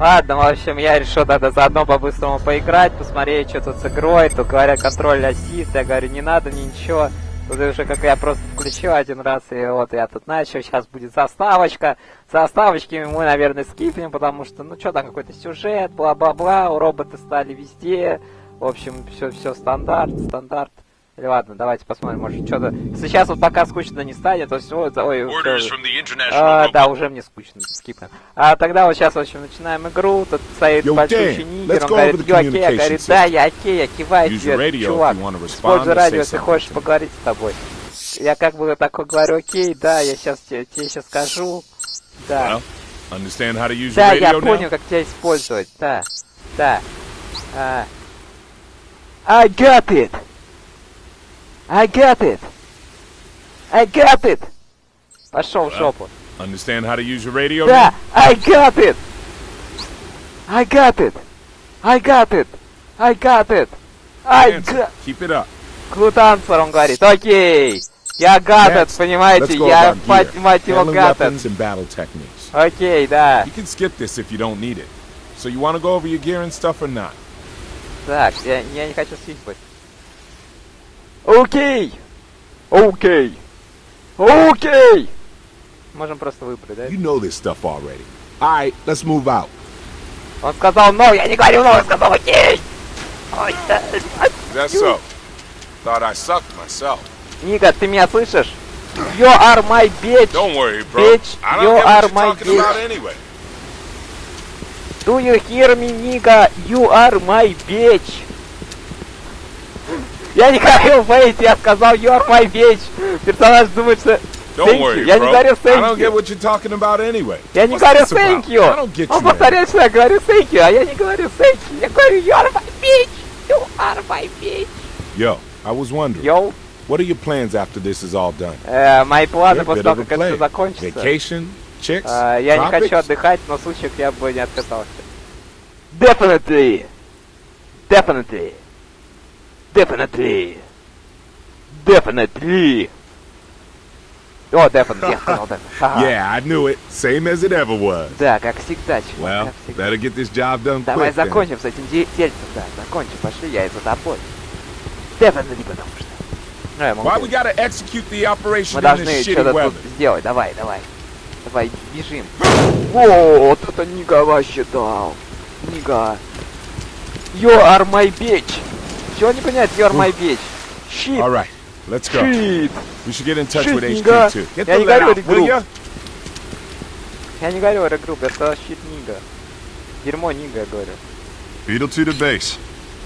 Ладно, в общем, я решил тогда заодно по-быстрому поиграть, посмотреть, что тут с игрой. Тут говорят, контроль ассист, я говорю, не надо мне ничего. Тут уже как я просто включил один раз, и вот я тут начал, сейчас будет заставочка. Заставочки мы, наверное, скипнем, потому что, ну что там, какой-то сюжет, бла-бла-бла, роботы стали везде. В общем, все стандарт. Ладно, давайте посмотрим, может что-то... Сейчас вот пока скучно не станет, то все... Ой, да, уже мне скучно, скипнем. А тогда вот сейчас, в общем, начинаем игру, тут стоит большой нигер, он говорит, йо, окей, я говорю, да, я окей, я киваю тебе, чувак, используй радио, если хочешь поговорить с тобой. Я как бы такой говорю, окей, да, я сейчас тебе сейчас скажу, да. Да, я понял, как тебя использовать, да. I got it! Пошел в жопу. Understand how to use your radio? Да, I got it! Keep it up. Клутанцер, он говорит, окей! Я got it, понимаете? Я, мать его, got it. Окей, да. You can skip this if you don't need it. So you want to go over your gear and stuff or not? Так, я не хочу скипать. Окей! Можем просто выбрать, да? You know this stuff already. Alright, let's move out. Он сказал no, я не говорю no, он сказал окей! Ой, да... That's so. Thought I sucked myself. Нига, ты меня слышишь? You are my bitch! Don't worry, bro. Bitch, you are my bitch. Do you hear me, Нига? You are my bitch! Я не говорил wait, я сказал you are my bitch. Персонаж думает, что... Я не говорил thank you. Я не говорил thank you. Он повторяет, что я говорю thank you, а я не говорю thank you. Я говорю you are my bitch. You are my bitch. Yo, I was wondering. Yo. What are your plans after this is all done? Мои планы после того, как это закончится. Vacation, chicks, я не хочу отдыхать, но в случае я бы не отказался. Definitely. Oh, definitely. Yeah, I knew it. Same as it ever was. Да, как всегда. Well, better get this job done quick. Давай закончим с этим дельцем, да, закончим. Пошли, я за тобой. Definitely, потому что. Why we gotta execute the operation in this shitty weather? Сделай, давай, бежим. О, это Нига вообще дал. Нига. You are my bitch. Чего не понять, you are my bitch. Shit. All right, let's go. Shit. We should get in touch with HQ too. Get the letter out, will ya? Я не говорю регрупп, это shit Нига. Дерьмо Нига, я говорю. Beetle 2 to base.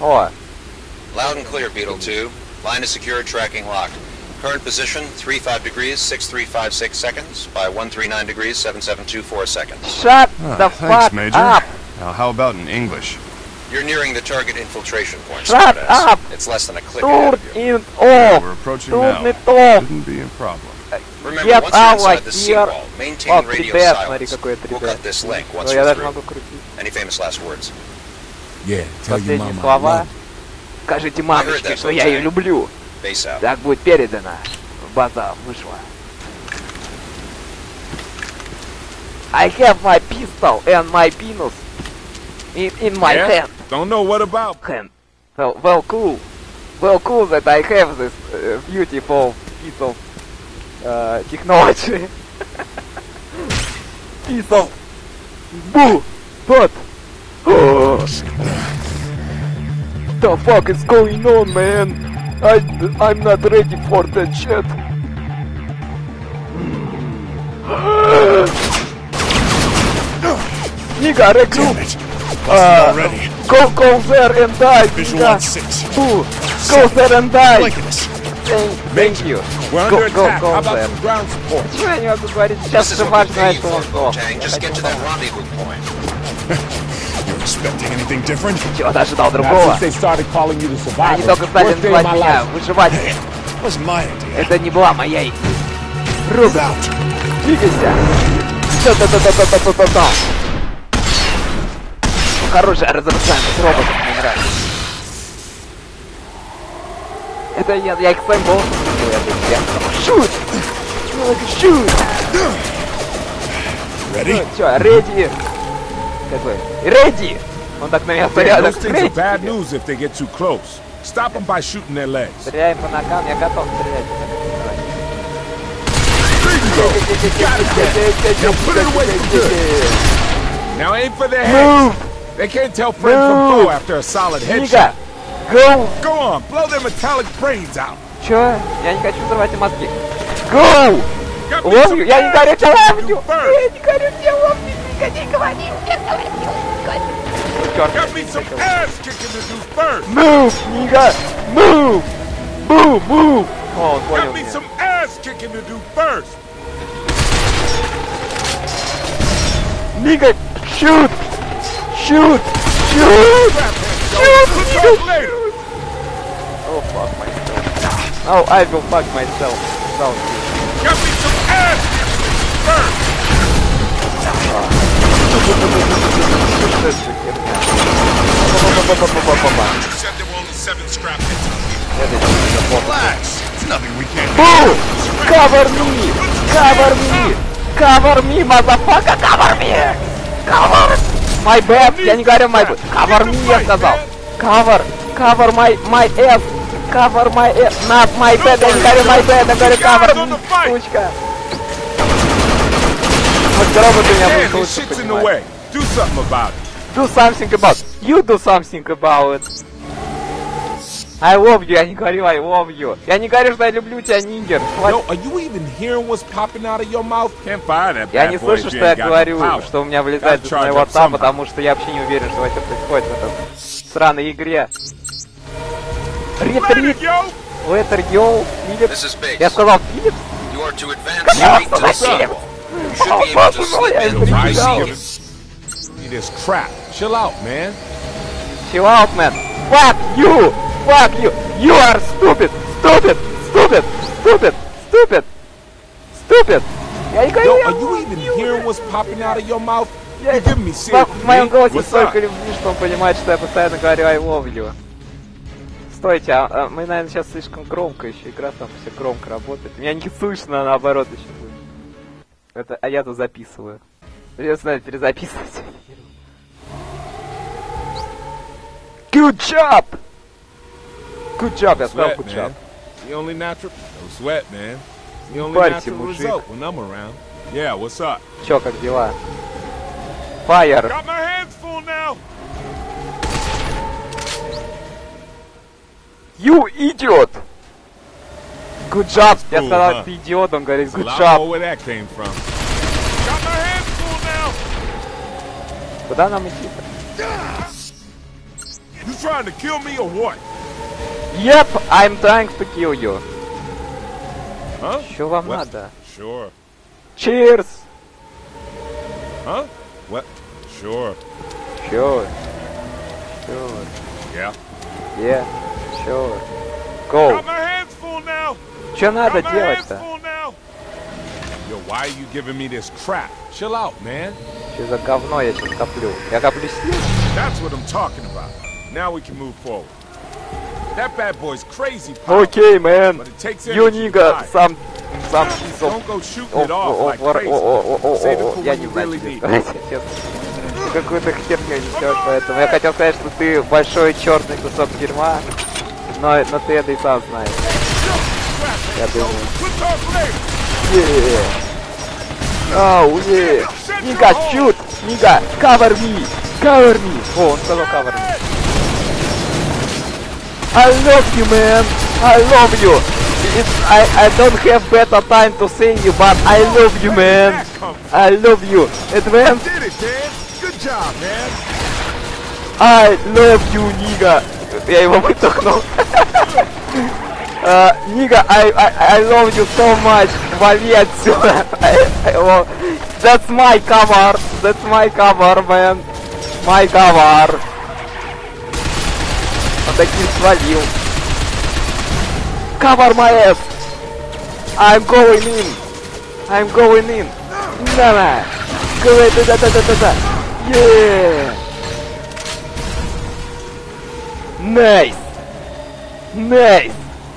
О. Loud and clear, Beetle 2. Line is secure, tracking locked. Current position 35 degrees 6356 seconds by 139 degrees 7724 seconds. Shut the fuck up. Now, how about in English? You're nearing the target infiltration point. Shut up! It's less than a click ahead of you. Yeah, we're approaching now. Shouldn't be a problem. Remember, once you're inside the seawall, maintain radio silence. We'll cut this link once we're through. Any famous last words? Yeah, tell your mama I love you. Скажите мамочке, что я ее люблю. Так будет передано. База вышла. I have my pistol and my penis in my hand. Don't know what about him. Well cool that I have this beautiful piece of technology. Piece of boo, but the fuck is going on, man? I'm not ready for that shit. Nigga, recruit. Go there and die. Go there and die. Thank you. Go there. Что я не могу говорить? Сейчас уже важно, что он сдох. Чего ты ожидал другого? Они только стали называть меня выживателем. Это не была моя идея. Рубин, двигайся. Хорошая разрушаемость роботов мне нравится. Это я их своим голосом не делаю. Шут! Чувак, шут! Ready? Ну, чё, ready? Как бы, ready. Он так на меня смотрел. Стреляем по ногам, я готов стрелять. Go on, blow their metallic brains out. Чё? Я не хочу взорвать им мозги. Go! Ловлю, я не горю, тебя ловлю! Я не горю, тебя ловлю! Не говори, я говорю! Move, нига! Move! Move, move! О, он понял меня. Нига, shoot! Shoot! Shoot! Oh fuck myself. Oh, I will fuck myself. Down. Got me some ass first. You said there were only 7 scrap hits on me. Relax. It's nothing we can't do. Cover me! Cover me! Cover me, motherfucker! Cover me! Cover! My bad, я не говорю my bad. Cover me, я сказал. Cover, cover my ass. Cover my ass. Not my bad, я не говорю my bad, я говорю cover me, сучка. Вот робот у меня будет лучше понимать. Do something about it. You do something about it. I love you, я не говорю I love you. Я не говорю, что я люблю тебя, ниндзя. Я не слышу, что я говорю, что у меня вылезает из моего рта, потому что я вообще не уверен, что вообще происходит в этой сраной игре. Ретрит! Летер, йоу, Филипс. Я сказал Филипс? Как я сказал Филипс? О, боже мой, я перекидал. Chill out, man. Fuck you! Fuck you! You are stupid! Stupid! Stupid! Stupid! Stupid! Stupid! Yo, are you even hearing what's popping out of your mouth? You give me serious. В моем голосе столько любви, что он понимает, что я постоянно говорю I love you. Стойте, а мы, наверное, сейчас слишком громко еще. Игра там все громко работает. Меня не слышно, наоборот, еще будет. Это, а я-то записываю. Придется, наверное, перезаписывать. Good job! Good job, я сказал good job. Не парься, мужик. Чё, как дела? Fire! You idiot! Good job! Я сказал, ты идиот, он говорит good job. Куда нам идти-то? You trying to kill me or what? Yep, I'm trying to kill you. Huh? Что вам надо? Sure. Cheers. Huh? What? Sure. Sure. Sure. Yeah. Yeah. Sure. Go. Что надо делать-то? Yo, why are you giving me this crap? Chill out, man. Что за говно я сейчас коплю? Я коплю сил. That's what I'm talking about. Now we can move forward. That bad boy's crazy. Okay, man. You nigga, some piece of. Don't go shooting it off like crazy. Save it for when you really need it. Какую-то херню несёшь, поэтому я хотел сказать, что ты большой черный кусок дерьма, но ты это и сам знаешь. Я думаю. Ау, е. Nigga, shoot, nigga, cover me, cover me. О, он сказал cover me. I love you, man. I love you. I don't have better time to sing you, but I love you, man. I love you. Advance. Good job, man. I love you, nigga. Я его вытолкнул. Nigga, I love you so much. Вали отсюда. That's my cover. That's my cover, man. My cover. Он таким свалил. Cover my ass. I'm going in. I'm going in. Да-да. Да-да-да-да-да-да. Yeah. Nice. Nice.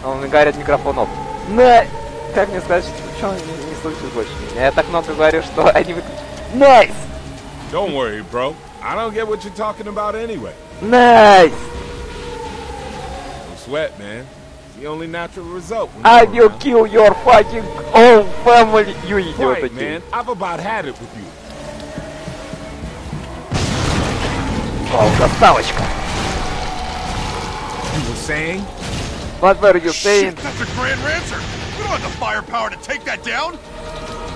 Он горит микрофон об. Nice. Как мне сказать, что он не слышит больше меня? Я так много говорю, что они выключат. Nice. Don't worry, bro. I don't get what you're talking about anyway. Nice. Don't sweat, man. It's the only natural result. I will kill your fucking whole family, you idiot. Right, man. I've about had it with you. Oh, красавочка. You were saying? What were you saying? Shit, that's a grand ransom. We don't have the firepower to take that down.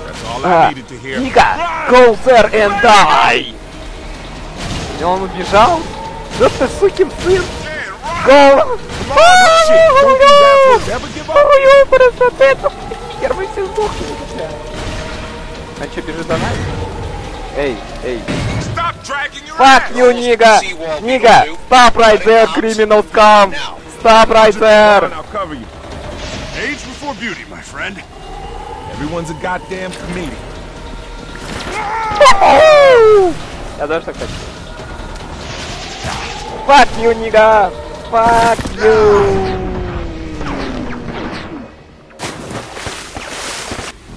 That's all I needed to hear. Nigga, go there and die. И он убежал? Да ты сукин сын! Гол! Ой, просто это! Первый сезон! А че, бежит за нами? Эй, эй! Fuck you, nigga! Nigga, stop right there, criminal scum! Stop right there! Age before beauty, my friend. Everyone's a goddamn comedian. Я даже так хочу. Fuck you, nigga! Fuck you!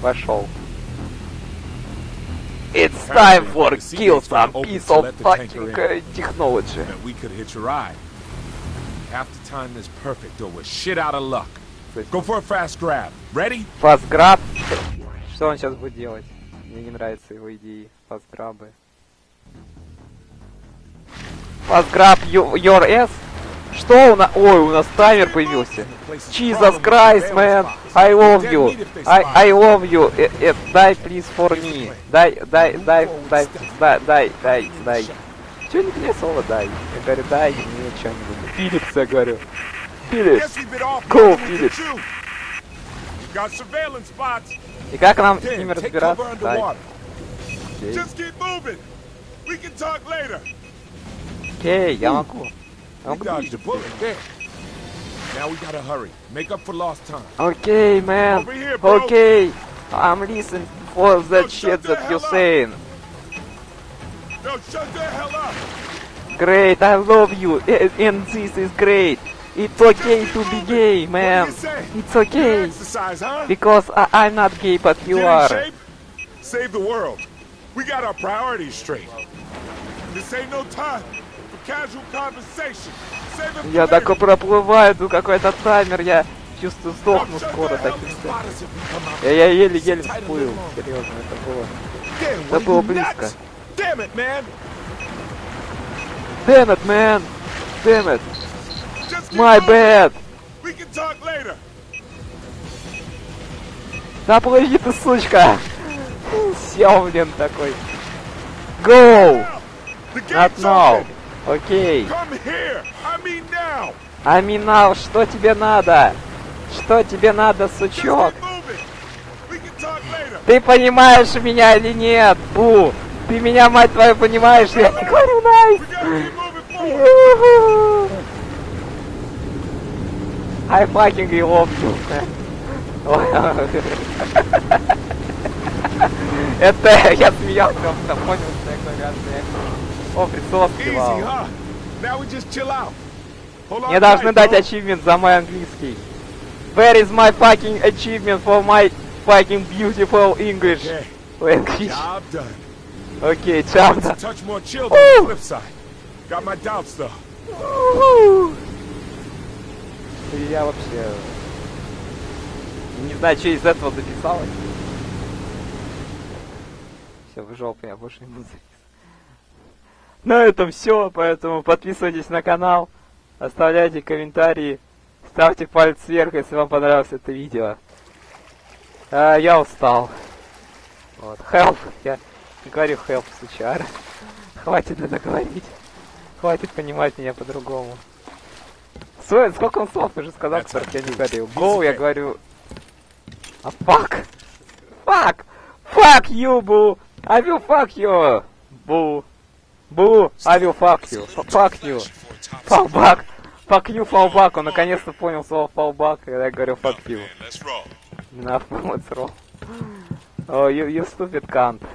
Пошел. It's time for kill some piece of fucking technology. We could hit your eye. Half the time is perfect, or we're shit out of luck. Go for a fast grab. Ready? Fast grab. Что он сейчас будет делать? Мне не нравится его идеи. Fast grabы. Fast grab your ass. Что у нас? Ой, у нас таймер появился. Jesus Christ, man. I love you. I love you. Die, please, for me. Die. Чё не плясало, дай? Я говорю, дай мне что-нибудь. Филипс, я говорю. Филипс. Go, Филипс. И как нам с ними разбираться? Дай. Окей, я могу. Okay, man. Okay, I'm listening for that shit that you're saying. Great, I love you, and this is great. It's okay to be gay, man. It's okay because I'm not gay, but you are. Save the world. We got our priorities straight. This ain't no time. Я так проплываю, тут какой-то таймер, я чувствую, сдохну скоро таким. Я еле-еле всплыл, серьезно, это было близко. Damn it, man! Damn it! My bad! Да плыви ты, сучка! Сел, блин, такой. Go! Not now! Окей. Аминал, что тебе надо? Что тебе надо, сучок? Ты понимаешь меня или нет? Бу! Ты меня, мать твою, понимаешь? Я не говорю, найс! I fucking love you. Это я смеялся, понял, что я говорю. О, прицовки, вау. Мне должны дать achievement за мой английский. Where is my fucking achievement for my fucking beautiful English? Окей, job done. Я вообще... Не знаю, что из этого записалось. Все, вы жопы, я больше не буду записывать. На этом все, поэтому подписывайтесь на канал, оставляйте комментарии, ставьте палец вверх, если вам понравилось это видео. Я устал. Вот, help, я не говорю help, сучара. Хватит это говорить, хватит понимать меня по-другому. Сколько он слов уже сказал, которых я не говорил. Go, я говорю... А fuck! Fuck! Fuck you, boo! I will fuck you, boo! Бу, I will fuck you, fuck you, fuck you, fallback, он наконец-то понял слово fallback, когда я говорю fuck you. Enough, let's roll. Oh, you stupid cunt.